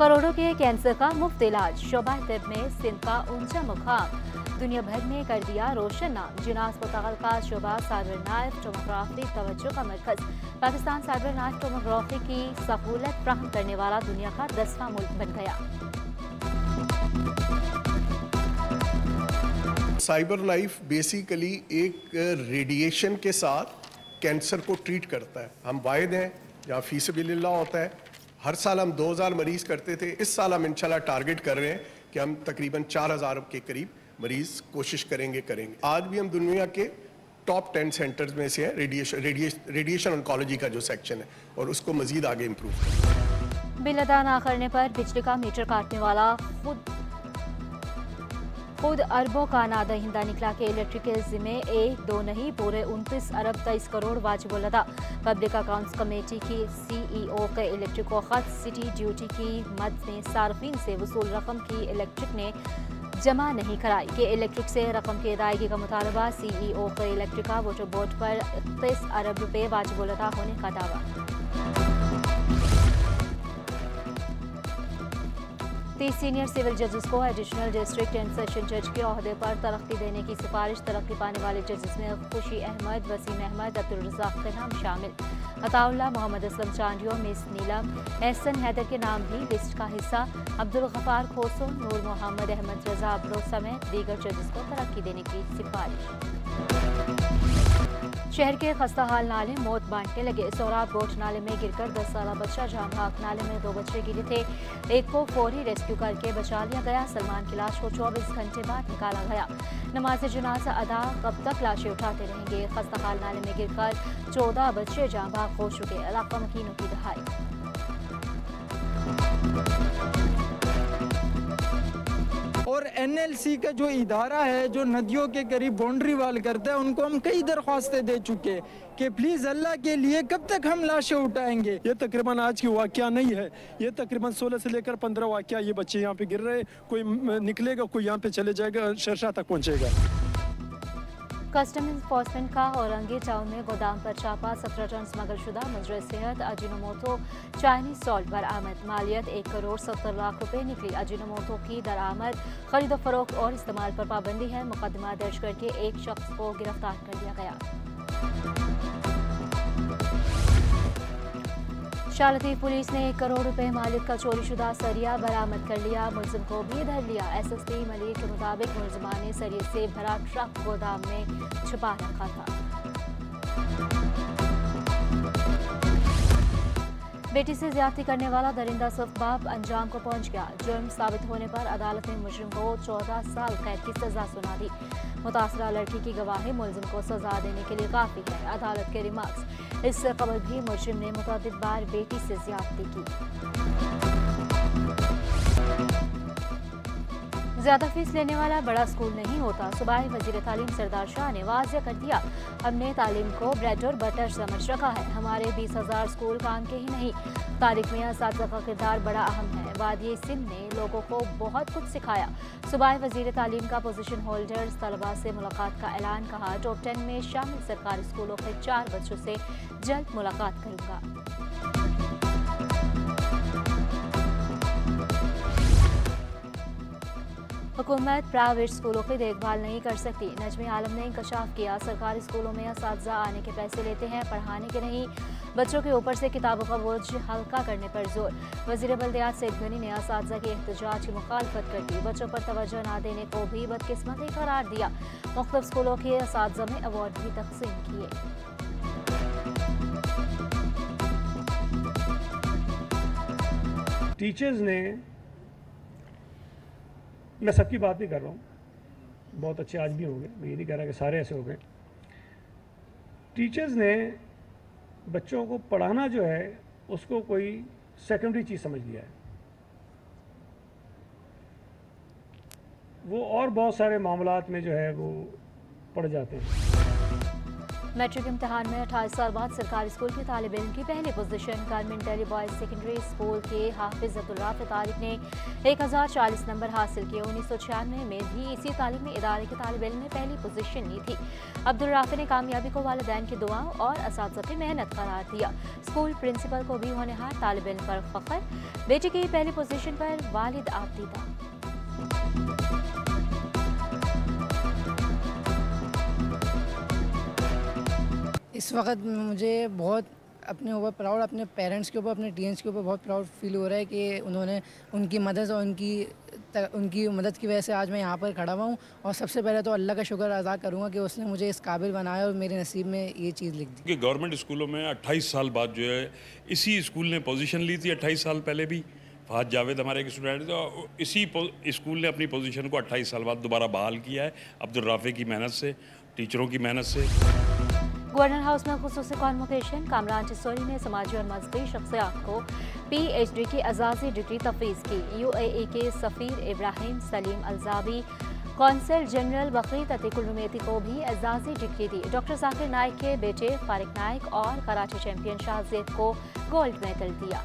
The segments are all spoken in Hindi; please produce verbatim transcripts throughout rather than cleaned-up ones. करोड़ों के कैंसर का मुफ्त इलाज, शोबा तिब में सिंध का ऊंचा मुकाम, दुनिया भर में कर दिया रोशन नाम। जिना अस्पताल का शोबा साइबर नाइफ टोमोग्राफी तवज्जो का मरकज। पाकिस्तान साइबर नाइफ टोमोग्राफी की सहूलत फ्राहम करने वाला दुनिया का दसवां मुल्क बन गया। साइबर नाइफ बेसिकली एक रेडिएशन के साथ कैंसर को ट्रीट करता है। हम वाहिद हैं जहाँ फीसबिल्लाह होता है। हर साल हम दो हज़ार मरीज़ करते थे, इस साल हम इंशाल्लाह टारगेट कर रहे हैं कि हम तकरीबन चार हज़ार के करीब मरीज़ कोशिश करेंगे करेंगे आज भी हम दुनिया के टॉप टेन सेंटर्स में से है रेडिएशन रेडिएशन रेडिएशन ऑन्कोलॉजी का जो सेक्शन है, और उसको मज़ीद आगे इम्प्रूव करें। बिल अदा ना करने पर बिजली का मीटर काटने वाला खुद खुद अरबों का नादहिंदा निकला कि इलेक्ट्रिकल जिम्मे एक दो नहीं पूरे उनतीस अरब तेईस करोड़ वाजिबुल अदा। पब्लिक अकाउंट्स कमेटी की सीईओ के इलेक्ट्रिको खत, सिटी ड्यूटी की मद में सार्फिन से वसूल रकम की इलेक्ट्रिक ने जमा नहीं कराई कि इलेक्ट्रिक से रकम की अदायगी का मुतालबा। सीईओ के इलेक्ट्रिका वोटर बोर्ड पर इकतीस अरब रुपये वाजिबुल अदा होने का दावा। तीस सीनियर सिविल जजेस को एडिशनल डिस्ट्रिक्ट एंड सेशन जज के ओहदे पर तरक्की देने की सिफारिश। तरक्की पाने वाले जजेस में खुशी अहमद, वसीम अहमद, अब्दुलरजाक के नाम शामिल। अताउल्ला, मोहम्मद असलम चांडियो, मिस नीलम, एहसन हैदर के नाम भी लिस्ट का हिस्सा। अब्दुल गफार खोसो, नूर मोहम्मद, अहमद रजा अब्रो समेत दीगर जजेस को तरक्की देने की सिफारिश। शहर के खस्ताहाल नाले मौत बांटने लगे। सोराब गोट नाले में गिरकर दस साल बच्चा, जामबाग नाले में दो बच्चे गिरे थे, एक को फौरी रेस्क्यू करके बचा लिया गया। सलमान की लाश को चौबीस घंटे बाद निकाला गया। नमाज जनाजा अदा, कब तक लाशें उठाते रहेंगे। खस्ताहाल नाले में गिरकर चौदह बच्चे जामबाग हो चुके, इलाका मकीनों की दहाई। और एन एल सी का जो इदारा है जो नदियों के करीब बाउंड्री वाल करता है, उनको हम कई दरख्वास्तें दे चुके कि प्लीज़ अल्लाह के लिए कब तक हम लाशें उठाएंगे। ये तकरीबन आज की वाक़या नहीं है, ये तकरीबन सोलह से लेकर पंद्रह वाक़या ये बच्चे यहाँ पे गिर रहे, कोई निकलेगा कोई यहाँ पे चले जाएगा, शरशाह तक पहुँचेगा। कस्टम इन्फोर्समेंट का औरंगी टाउन में गोदाम पर छापा, सत्रह टन स्मगलशुदा मंजर सेहत अजीनोमोटो चाइनीज सॉल्ट बरामद, मालियत एक करोड़ सत्तर लाख रुपए निकली। अजीनोमोटो की दरामद, खरीद फरोख्त और इस्तेमाल पर पाबंदी है। मुकदमा दर्ज करके एक शख्स को गिरफ्तार कर लिया गया। शालती पुलिस ने एक करोड़ रुपए मालिक का चोरीशुदा सरिया बरामद कर लिया, मुलजिम को भी धर लिया। एस एस पी मलिक के मुताबिक मुलजमा ने सरिये से भरा ट्रक गोदाम में छुपा रखा था। बेटी से ज्यादती करने वाला दरिंदा सिर्फ बाप अंजाम को पहुंच गया। जुर्म साबित होने पर अदालत ने मुजरिम को चौदह साल कैद की सजा सुना दी। मुतासरा लड़की की गवाही मुलजिम को सजा देने के लिए काफी है, अदालत के रिमार्क्स। इससे कबल भी मुजरिम ने मुतअद्दिद बार बेटी से ज्यादती की। ज्यादा फीस लेने वाला बड़ा स्कूल नहीं होता, सूबाई वजीर तालीम सरदार शाह ने वाज़ेह कर दिया। हमने तालीम को ब्रेड और बटर समझ रखा है, हमारे बीस हज़ार स्कूल काम के ही नहीं। तारीख में इस का किरदार बड़ा अहम है, वादिय सिंध ने लोगों को बहुत कुछ सिखाया। सूबाई वजीर तालीम का पोजीशन होल्डर्स तलबा से मुलाकात का ऐलान, कहा टॉप टेन में शामिल सरकारी स्कूलों के चार बच्चों से जल्द मुलाकात करूँगा। हुकूमत प्राइवेट स्कूलों की देखभाल नहीं कर सकती, नजमे आलम ने इंकशाफ किया। सरकारी स्कूलों में असातिज़ा आने के पैसे लेते हैं, पढ़ाने के नहीं। बच्चों के ऊपर से किताबों का बोझ हल्का करने पर जोर। वज़ीर बल्दियात सैयद गनी ने असातिज़ा के एहतजाज की मुखालफत कर दी, बच्चों पर तवज्जो ना देने को भी बदकिस्मती करार दिया। मुख्तलिफ स्कूलों के असातिज़ा में अवार्ड भी तकसीम किए। टीचर्स ने, मैं सबकी बात नहीं कर रहा हूँ, बहुत अच्छे आज भी होंगे, मैं ये नहीं कह रहा कि सारे ऐसे हो गए। टीचर्स ने बच्चों को पढ़ाना जो है उसको कोई सेकेंडरी चीज़ समझ लिया है। वो और बहुत सारे मामलात में जो है वो पढ़ जाते हैं। मैट्रिक इम्तहान में अट्ठाईस साल बाद सरकारी स्कूल के तालिब इल्म की पहली position. Government boys secondary school के हाफिज अब्दुलराफ़ तारिक ने एक हज़ार चालीस नंबर हासिल किए। उन्नीस सौ छियानवे में भी इसी तालीमी इदारे के तालिब इल्म ने पहली पोजीशन ली थी। अब्दुलराफ़ ने कामयाबी को वालिदैन की दुआओं और असातिज़ा की मेहनत करार दिया। स्कूल प्रिंसिपल को भी होनहार तालिब इल्म पर फख्र, बेटे की पहली पोजीशन पर वालिद आपदीदा। इस वक्त मुझे बहुत अपने ऊपर प्राउड, अपने पेरेंट्स के ऊपर, अपने टीचर्स के ऊपर बहुत प्राउड फील हो रहा है कि उन्होंने उनकी मदद और उनकी उनकी मदद की वजह से आज मैं यहाँ पर खड़ा हुआ हूँ। और सबसे पहले तो अल्लाह का शुक्र अदा करूँगा कि उसने मुझे इस काबिल बनाया और मेरे नसीब में ये चीज़ लिख दी। गवर्नमेंट स्कूलों में अट्ठाईस साल बाद जो है इसी स्कूल ने पोजीशन ली थी। अट्ठाईस साल पहले भी फहद जावेद हमारे एक स्टूडेंट थे और इसी स्कूल ने अपनी पोजीशन को अट्ठाईस साल बाद दोबारा बहाल किया है, अब्दुलराफ़े की मेहनत से, टीचरों की मेहनत से। गवर्नर हाउस में खुसूसी कॉन्वोकेशन। कामरान टिसोरी ने समाजी और मजहबी शख्सियात को पीएचडी की एजाज़ी डिग्री तफवीज़ की। यूएई के सफ़ीर Ibrahim Salim Aljabi, consul general बकरीद अतीकुल रुमेती को भी एजाज़ी डिग्री दी। डॉक्टर साकिर नाइक के बेटे फारिक नाइक और कराची चैम्पियन शाहजेद को गोल्ड मेडल दिया।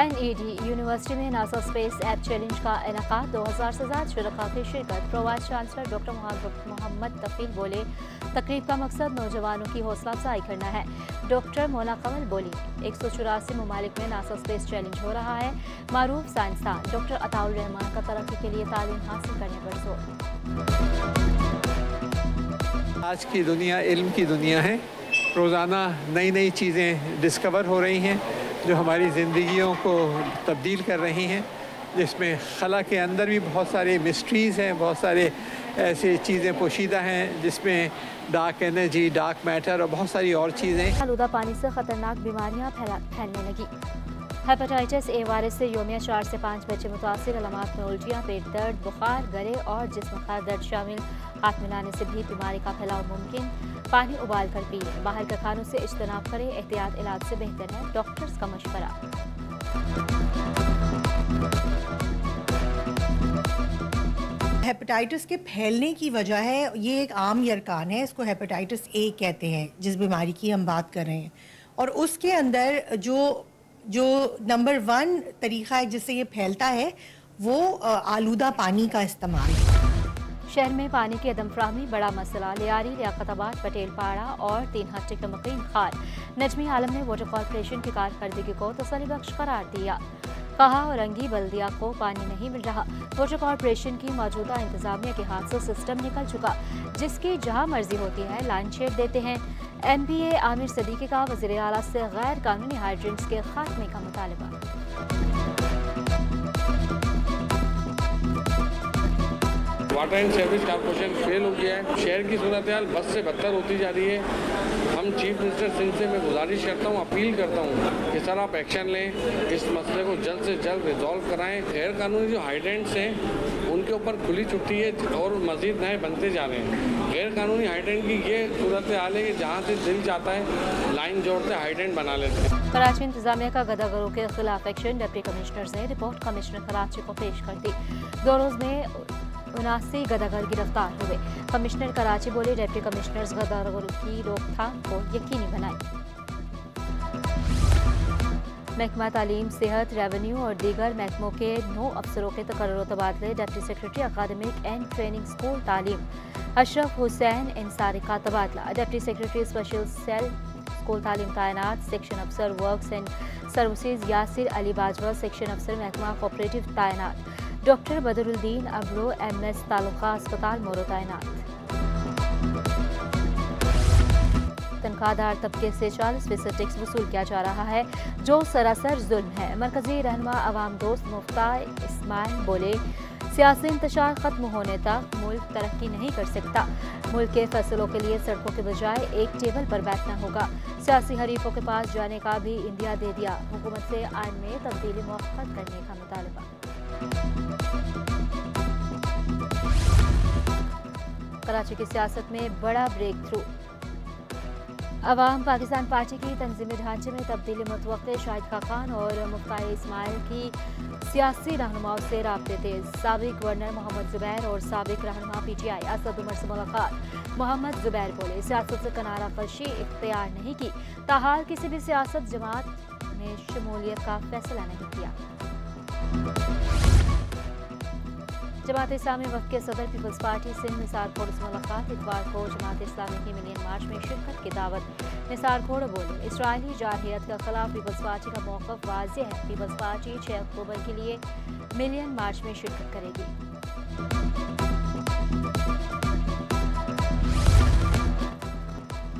एनईडी यूनिवर्सिटी में नासा स्पेस ऐप चैलेंज का इनेकाद। दो हज़ार से ज़्यादा शुरका की शिरकत। Vice chancellor doctor Mohammad Taqeel बोले, तकरीब का मकसद नौजवानों की हौसला अफजाई करना है। डॉक्टर मोना कंवल बोली, एक सौ चौरासी ममालिक में नासा स्पेस चैलेंज हो रहा है। मारूफ साइंसदान डॉक्टर अताउर रहमान का तरक्की के लिए तालीम हासिल करने पर जोर। आज की दुनिया इल्म की दुनिया है। रोज़ाना नई नई चीज़ें डिस्कवर हो रही हैं जो हमारी ज़िंदगियों को तब्दील कर रही हैं, जिसमें खला के अंदर भी बहुत सारे मिस्ट्रीज़ हैं, बहुत सारे ऐसे चीज़ें पोशीदा हैं जिसमें डार्क एनर्जी, डार्क मैटर और बहुत सारी और चीज़ें। आलूदा पानी से ख़तरनाक बीमारियाँ फैलने लगी। हेपेटाइटिस ए वायरस से योमिया चार से पाँच बच्चे मुतासर। अलामात में उल्टियाँ, पेट दर्द, बुखार, गले और जिस्म का दर्द शामिल। हाथ मिलाने से भी बीमारी का फैलाव मुमकिन। पानी उबाल कर पिए, बाहर के खानों से इज्तनाब करें। एहतियात इलाज से बेहतर है, डॉक्टर्स का मशवरा। हेपेटाइटिस के फैलने की वजह है, ये एक आम यरकान है, इसको हेपेटाइटिस ए कहते हैं जिस बीमारी की हम बात कर रहे हैं। और उसके अंदर जो जो नंबर वन तरीक़ा है जिससे ये फैलता है वो आलूदा पानी का इस्तेमाल है। शहर में पानी की अदम फराहमी बड़ा मसला। लियारी, लियाकताबाद, पटेलपाड़ा और तीन हट्टे के मकीन खार। नजमी आलम ने वाटर कॉरपोरेशन की कारकर्दगी को तसल्ली बख्श करार दिया। कहा, औरंगी बल्दिया को पानी नहीं मिल रहा। वाटर कॉरपोरेशन की मौजूदा इंतजामिया के हाथ से सिस्टम निकल चुका, जिसकी जहाँ मर्जी होती है लाइन छेड़ देते हैं। M P A Aamir Sadiqi का वज़ीर आला से गैर कानूनी हाइड्रेंट्स के खात्मे का मुतालबा। Water and service corporation fail हो गया है। शहर की सूरत हाल बद से बदतर होती जा रही है। हम चीफ मिनिस्टर सिंह से मैं गुजारिश करता हूँ, अपील करता हूँ कि सर आप एक्शन लें, इस मसले को जल्द से जल्द रिजॉल्व कराएं। गैर कानूनी जो हाइड्रेंट्स हैं उनके ऊपर खुली छुट्टी है और मजीद नए बनते जा रहे हैं। गैर कानूनी हाइड्रेंट की ये सूरत हाल है कि जहाँ से दिल जाता है लाइन जोड़ते हाइड्रेंट बना लेते हैं। कराची इंतजामिया का गदागरों के खिलाफ एक्शन। डिप्टी कमिश्नर ने रिपोर्ट कमिश्नर कराची को पेश कर दी। दो रोज में उनासी गदागर गिरफ्तार हुए। कमिश्नर कराची बोले, डिप्टी कमिश्नर्स गदागर की रोकथाम को यकीनी बनाए। महकमा तालीम, सेहत, रेवेन्यू और दीगर महकमों के नौ अफसरों के तकर्रो तबादले। Deputy secretary academic and training school तालीम अशरफ हुसैन इंसारी का तबादला। Deputy secretary special cell school तालीम तैनात। सेक्शन अफसर works and services Yasir Ali Bajwa section अफसर महकमा कोऑपरेटिव तैनात। Doctor Badruddin Abro M S taluka अस्पताल मोरो तैनात। तनख्वाहदार तबके से चालीस फीसद टैक्स वसूल किया जा रहा है, जो सरासर जुल्म है। मरकजी रहनुमा अवाम दोस्त मुफ्ता इस्माइल बोले, सियासी इंतशार खत्म होने तक मुल्क तरक्की नहीं कर सकता। मुल्क के फैसलों के लिए सड़कों के बजाय एक टेबल पर बैठना होगा। सियासी हरीफों के पास जाने का भी इंडिया दे दिया। हुकूमत से आइन में तब्दीली मुआफ़त करने का मुतालबा। कराची की सियासत में बड़ा ब्रेक थ्रू। अवाम पाकिस्तान पार्टी की तंजीमी ढांचे में तब्दीली मुतवक्के, शाहिद खाकान और मुफ्ती इस्माइल की सियासी रहनुमाओं से राब्ते तेज। साबिक गवर्नर मोहम्मद जुबैर और साबिक रहनुमा P T I Asad Umar से मुलाकात। मोहम्मद जुबैर बोले, सियासत से किनारा फर्शी इख्तियार नहीं की, ताहार किसी भी सियासत जमात में शमूलियत का फैसला नहीं किया। जमात इस्लामी वफ़द के सदर पीपल्स पार्टी सिंध निसार खोड़ से मुलाकात। इतवार को जमात इस्लामी की मिलियन मार्च में शिरकत की दावत। निसार खोड़ बोले, इसराइली जारहियत के खिलाफ पीपल्स पार्टी का मौक़िफ़ वाज़ेह है। पीपल्स पार्टी छह अक्टूबर के लिए मिलियन मार्च में शिरकत करेगी।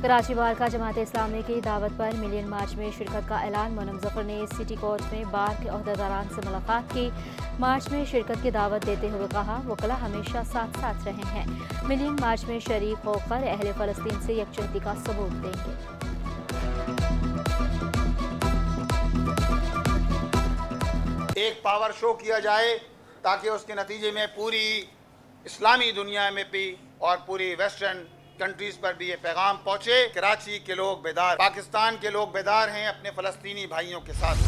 कराची बार का जमात इस्लामी की दावत पर मिलियन मार्च में शिरकत का ऐलान। मोहम्मद ज़फ़र ने सिटी कोर्ट में बार के अहदेदारान से मुलाकात की। मार्च में शिरकत की दावत देते हुए कहा, वकला हमेशा साथ साथ रहे हैं, मिलियन मार्च में शरीक होकर अहले फलस्तीन से यकजहती का सबूत देंगे। एक पावर शो किया जाए ताकि उसके नतीजे में पूरी इस्लामी दुनिया में भी और पूरी वेस्टर्न कंट्रीज पर भी ये पैगाम पहुँचे, कराची के लोग बेदार, पाकिस्तान के लोग बेदार हैं अपने फलस्तीनी भाइयों के साथ।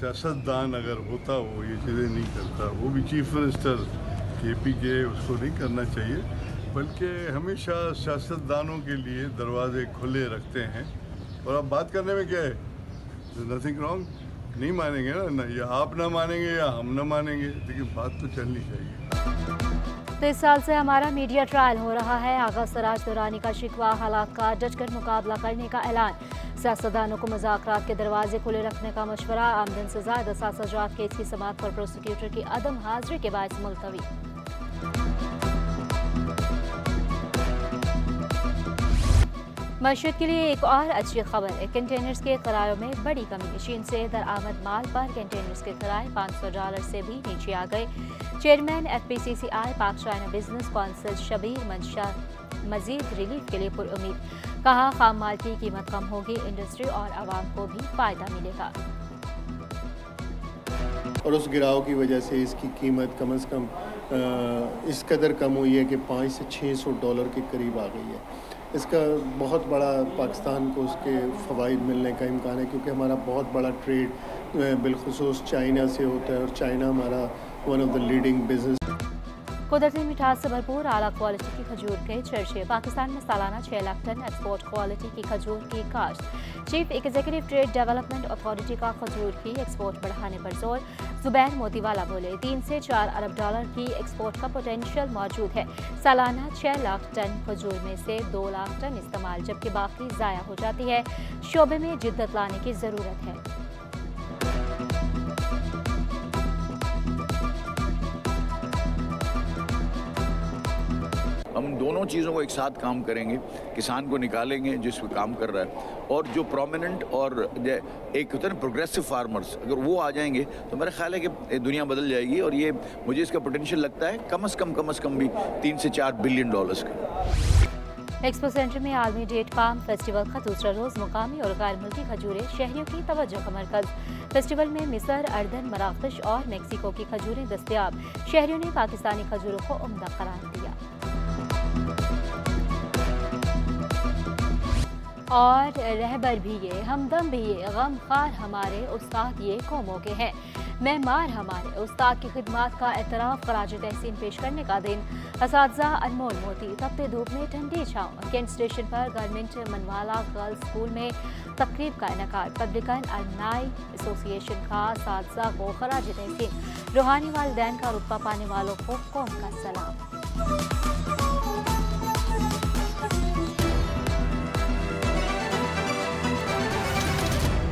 सियासतदान अगर होता हो ये चीज़ें नहीं करता, वो भी चीफ मिनिस्टर के पी के, उसको नहीं करना चाहिए, बल्कि हमेशा सियासतदानों के लिए दरवाजे खुले रखते हैं। और अब बात करने में क्या है, नथिंग रॉन्ग, नहीं मानेंगे ना, ना या आप ना मानेंगे या हम ना मानेंगे, लेकिन बात तो चलनी चाहिए। तो इस साल से हमारा मीडिया ट्रायल हो रहा है। आगा सराज दुरानी का शिकवा, हालात का डट कर मुकाबला करने का ऐलान। सियासतदानों को मुज़ाकरात के दरवाजे खुले रखने का मशवरा। आमदन से ज़्यादा सात सौ केस की समाअत पर प्रोसिक्यूटर की अदम हाजिरी के बायस मुलतवी। मशीद के लिए एक और अच्छी खबर, कंटेनर्स के किरायों में बड़ी कमी। चीन से दरामद माल पर कंटेनर्स के किराए पाँच सौ डॉलर से भी नीचे आ गए। Chairman F P C C I Pak China business council Shabbir Mansha मजीद रिलीफ के लिए पुरउम्मीद। कहा, खाम माल की कीमत कम होगी, इंडस्ट्री और आवाम को भी फायदा मिलेगा। और उस गिराव की वजह से इसकी कीमत कम से कम इस कदर कम हुई है कि पाँच से छः सौ डॉलर के करीब आ गई है। इसका बहुत बड़ा पाकिस्तान को उसके फ़वाइद मिलने का इम्कान है, क्योंकि हमारा बहुत बड़ा ट्रेड बिलखसूस चाइना से होता है और चाइना हमारा one of the leading business. कुदरती मिठास से भरपूर आला क्वालिटी की खजूर के चर्चे। पाकिस्तान में सालाना छह लाख टन एक्सपोर्ट क्वालिटी की खजूर की काश्त। Chief executive trade development authority का खजूर की एक्सपोर्ट बढ़ाने पर जोर। जुबैर मोतीवाला बोले, तीन से चार अरब डॉलर की एक्सपोर्ट का पोटेंशियल मौजूद है। सालाना छह लाख टन खजूर में से दो लाख टन इस्तेमाल, जबकि बाकी ज़ाया हो जाती है। शोबे में जिद्दत लाने की ज़रूरत है। हम दोनों चीज़ों को एक साथ काम करेंगे, किसान को निकालेंगे जिस पर काम कर रहा है, और जो प्रोमिनेंट और एक होता है ना प्रोग्रेसिव फार्मर्स, अगर वो आ जाएंगे तो मेरा ख्याल है कि दुनिया बदल जाएगी। और ये मुझे इसका पोटेंशियल लगता है कम से कम कम से कम भी तीन से चार बिलियन डॉलर्स का। एक्सपो सेंटर में आलमी डेट पाम फेस्टिवल का दूसरा रोज़ मुकामी और गैर मुल्की खजूरें शहरियों की तवज्जो का मरकज। फेस्टिवल में मिसर, अर्दन, मराकश और मैक्सिको की खजूरें दस्तयाब। शहरियों ने पाकिस्तानी खजूरों को उम्दा करार दिया। और रहबर भी ये, हमदम भी ये, गमखार हमारे उस्ताद ये कौमों के हैं, मेहमान हमारे उस्ताद की खिदमत का एतराफ़, खराज तहसीन पेश करने का दिन। असातिज़ा अनमोल मोती। तपते धूप में ठंडी छाँव। कैंट स्टेशन पर गवर्नमेंट मनवाला गर्ल्स स्कूल में तकरीब का इनकार। पब्लिकन अलमनाई एसोसिएशन का असातिज़ा को खराज तहसीन। रूहानी वालदैन का रुतबा पाने वालों को कौम का सलाम।